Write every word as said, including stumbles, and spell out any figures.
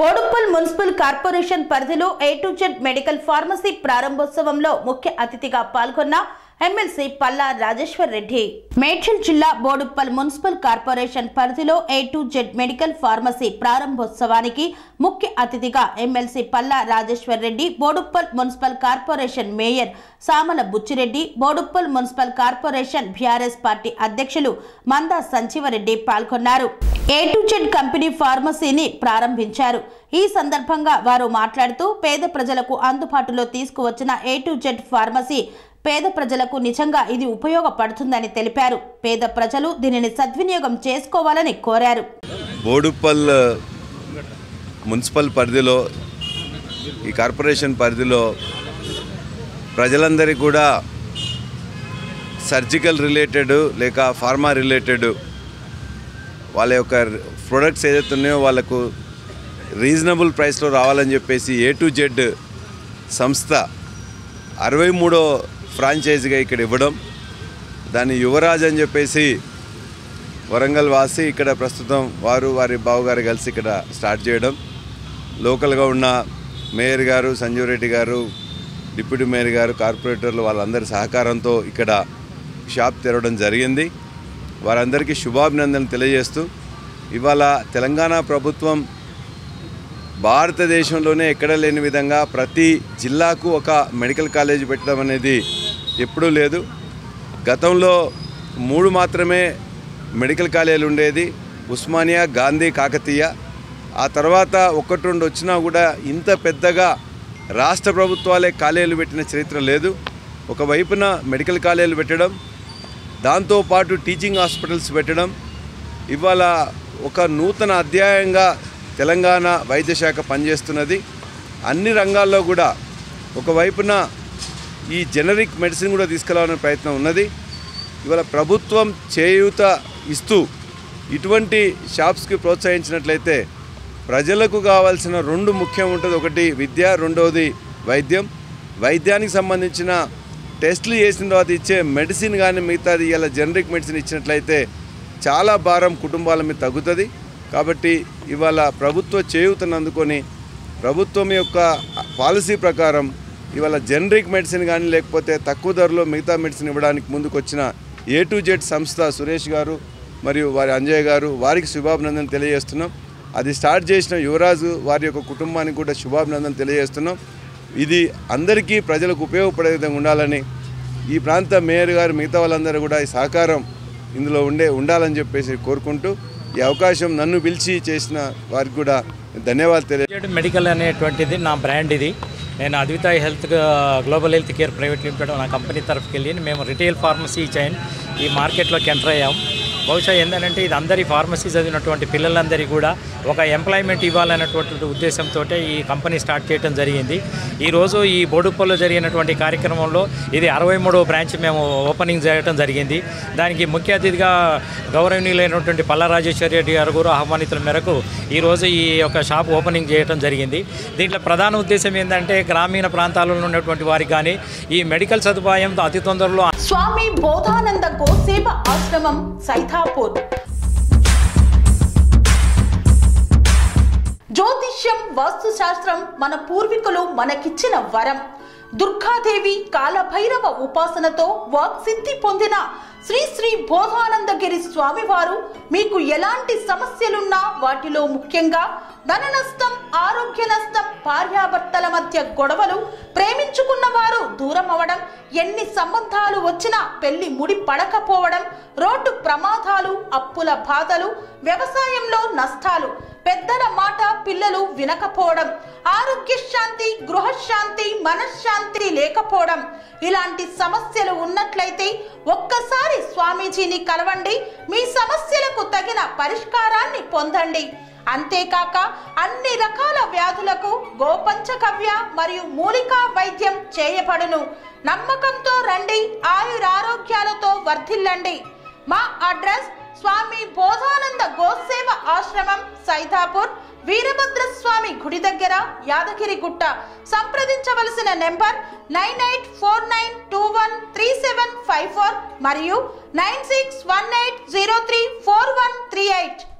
Boduppal municipal corporation పరిధిలో A to Z medical pharmacy ప్రారంభోత్సవంలో ముఖ్య అతిథిగా పాల్గొన్న ఎమ్మెల్సీ పల్ల రాజేశ్వర్ రెడ్డి. మేడ్చల్ జిల్లా బోడుప్పల్ మున్సిపల్ కార్పొరేషన్ పరిధిలో A to Z medical pharmacy ప్రారంభోత్సవానికి ముఖ్య అతిథిగా MLC Palla Rajeshwar Reddy, Boduppal municipal corporation mayor Samala Buchareddy, Boduppal municipal corporation BRS party అధ్యక్షులు మందా సంచివరెడ్డి పాల్గొన్నారు. ఏ టు జెడ్ కంపెనీ ఫార్మసీని ప్రారంభించారు. ఈ సందర్భంగా వారు మాట్లాడుతూ, పేద ప్రజలకు అందుబాటులో తీసుకువచ్చిన ఏ టు జెడ్ ఫార్మసీ పేద ప్రజలకు నిజంగా ఇది ఉపయోగపడుతుందని తెలిపారు. పేద ప్రజలు దీనిని సద్వినియోగం చేసుకోవాలని కోరారు. బోడుప్పల్ మున్సిపల్ పరిధిలో, ఈ కార్పొరేషన్ పరిధిలో ప్రజలందరికీ కూడా సర్జికల్ రిలేటెడ్ లేక ఫార్మా రిలేటెడ్ వాళ్ళ యొక్క ప్రొడక్ట్స్ ఏదైతే ఉన్నాయో వాళ్ళకు రీజనబుల్ ప్రైస్లో రావాలని చెప్పేసి ఏ టు జెడ్ సంస్థ అరవై మూడో ఫ్రాంచైజీగా ఇక్కడ ఇవ్వడం, దాన్ని యువరాజు అని చెప్పేసి వరంగల్ వాసి ఇక్కడ ప్రస్తుతం వారు వారి బావగారు కలిసి ఇక్కడ స్టార్ట్ చేయడం, లోకల్గా ఉన్న మేయర్ గారు, సంజీవరెడ్డి గారు, డిప్యూటీ మేయర్ గారు, కార్పొరేటర్లు వాళ్ళందరి సహకారంతో ఇక్కడ షాప్ తెరవడం జరిగింది. వారందరికీ శుభాభినందనలు తెలియజేస్తూ, ఇవాళ తెలంగాణ ప్రభుత్వం భారతదేశంలోనే ఎక్కడ లేని విధంగా ప్రతి జిల్లాకు ఒక మెడికల్ కాలేజ్ పెట్టడం అనేది ఎప్పుడూ లేదు. గతంలో మూడు మాత్రమే మెడికల్ కాలేజీలు ఉండేది, ఉస్మానియా, గాంధీ, కాకతీయ. ఆ తర్వాత ఒక్కటి రెండు వచ్చినా కూడా ఇంత పెద్దగా రాష్ట్ర ప్రభుత్వాలే కాలేజీలు పెట్టిన చరిత్ర లేదు. ఒకవైపున మెడికల్ కాలేజీలు పెట్టడం, దాంతోపాటు టీచింగ్ హాస్పిటల్స్ పెట్టడం ఇవాళ ఒక నూతన అధ్యాయంగా తెలంగాణ వైద్య శాఖ పనిచేస్తున్నది. అన్ని రంగాల్లో కూడా ఒకవైపున ఈ జనరిక్ మెడిసిన్ కూడా తీసుకురావాలనే ప్రయత్నం ఉన్నది. ఇవాళ ప్రభుత్వం చేయూత ఇస్తూ ఇటువంటి షాప్స్కి ప్రోత్సహించినట్లయితే ప్రజలకు కావాల్సిన రెండు ముఖ్యం ఉంటుంది, ఒకటి విద్య, రెండవది వైద్యం. వైద్యానికి సంబంధించిన టెస్టులు చేసిన తర్వాత ఇచ్చే మెడిసిన్ కానీ మిగతాది ఇలా జనరిక్ మెడిసిన్ ఇచ్చినట్లయితే చాలా భారం కుటుంబాల మీద తగ్గుతుంది. కాబట్టి ఇవాళ ప్రభుత్వ చేయూతను అందుకొని ప్రభుత్వం యొక్క పాలసీ ప్రకారం ఇవాళ జనరిక్ మెడిసిన్ కానీ లేకపోతే తక్కువ ధరలో మిగతా మెడిసిన్ ఇవ్వడానికి ముందుకు వచ్చిన ఏ టు జెడ్ సంస్థ సురేష్ గారు మరియు వారి అంజయ్ గారు వారికి శుభాభినందన తెలియజేస్తున్నాం. అది స్టార్ట్ చేసిన యువరాజు వారి యొక్క కుటుంబానికి కూడా శుభాభినందన తెలియజేస్తున్నాం. ఇది అందరికీ ప్రజలకు ఉపయోగపడే విధంగా ఉండాలని, ఈ ప్రాంత మేయర్ గారు మిగతా వాళ్ళందరూ కూడా ఈ సహకారం ఇందులో ఉండే ఉండాలని చెప్పేసి కోరుకుంటూ, ఈ అవకాశం నన్ను పిలిచి చేసిన వారికి కూడా ధన్యవాదాలు తెలియజేయడం. మెడికల్ అనేటువంటిది నా బ్రాండ్. ఇది నేను Advitha health global healthcare private limited నా కంపెనీ తరఫుకి వెళ్ళి మేము రిటైల్ ఫార్మసీ చైన్ ఈ మార్కెట్లోకి ఎంటర్ అయ్యాం. బహుశా ఏంటంటే ఇది అందరి ఫార్మసీ చదివినటువంటి పిల్లలందరికీ కూడా ఒక ఎంప్లాయ్మెంట్ ఇవ్వాలనేటువంటి ఉద్దేశంతో ఈ కంపెనీ స్టార్ట్ చేయడం జరిగింది. ఈరోజు ఈ బోడుప్పల్లో జరిగినటువంటి కార్యక్రమంలో ఇది అరవై మూడవ బ్రాంచ్ మేము ఓపెనింగ్ చేయడం జరిగింది. దానికి ముఖ్య అతిథిగా గౌరవనీయులైనటువంటి పల్ల రాజేశ్వర్ రెడ్డి గారు కూడా ఆహ్వానితుల మేరకు ఈరోజు ఈ యొక్క షాప్ ఓపెనింగ్ చేయడం జరిగింది. దీంట్లో ప్రధాన ఉద్దేశం ఏంటంటే గ్రామీణ ప్రాంతాలలో ఉన్నటువంటి వారికి కానీ ఈ మెడికల్ సదుపాయంతో అతి తొందరలో స్వామి బోధానంద గోసేవ ఆశ్రమం సైతాపూర్ జ్యోతిష్యం, వాస్తుశాస్త్రం మన పూర్వీకులు మనకిచ్చిన వరం. దుర్గాదేవి కాలభైరవ ఉపాసనతో వాక్సిద్ధి పొందిన శ్రీ శ్రీ బోధానందగిరి స్వామివారు మీకు ఎలాంటి సమస్యలున్నా, వాటిలో ముఖ్యంగా ధన నష్టం, ఆరోగ్య నష్టం, భార్యాభర్తల మధ్య గొడవలు, ప్రేమించుకున్న వారు దూరం అవ్వడం, ఎన్ని సంబంధాలు వచ్చినా పెళ్లి ముడి పడకపోవడం, రోడ్డు ప్రమాదాలు, అప్పుల బాధలు, వ్యవసాయంలో నష్టాలు, పెద్దల మాట పిల్లలు వినకపోవడం, ఆరోగ్య శాంతి, గృహశాంతి, మనశ్శాంతి లేకపోవడం, ఇలాంటి సమస్యలు ఉన్నట్లయితే ఒక్కసారి స్వామీజీని కలవండి, మీ సమస్యలకు తగిన పరిష్కారాన్ని పొందండి. అంతేకాక అన్ని రకాల వ్యాధులకు గోపంచకవ్య మరియు మూలికా వైద్యం చేయబడును. నమ్మకంతో రండి, ఆయురారోగ్యాలతో వర్ధిల్లండి. మా అడ్రస్ స్వామి బోధానంద గోసేవ ఆశ్రమం సైతాపూర్, వీరభద్ర స్వామి గుడి దగ్గర, యాదగిరి గుట్ట. సంప్రదించవలసిన number nine eight four nine two one three seven five four మరియు nine six one eight zero three four one three eight.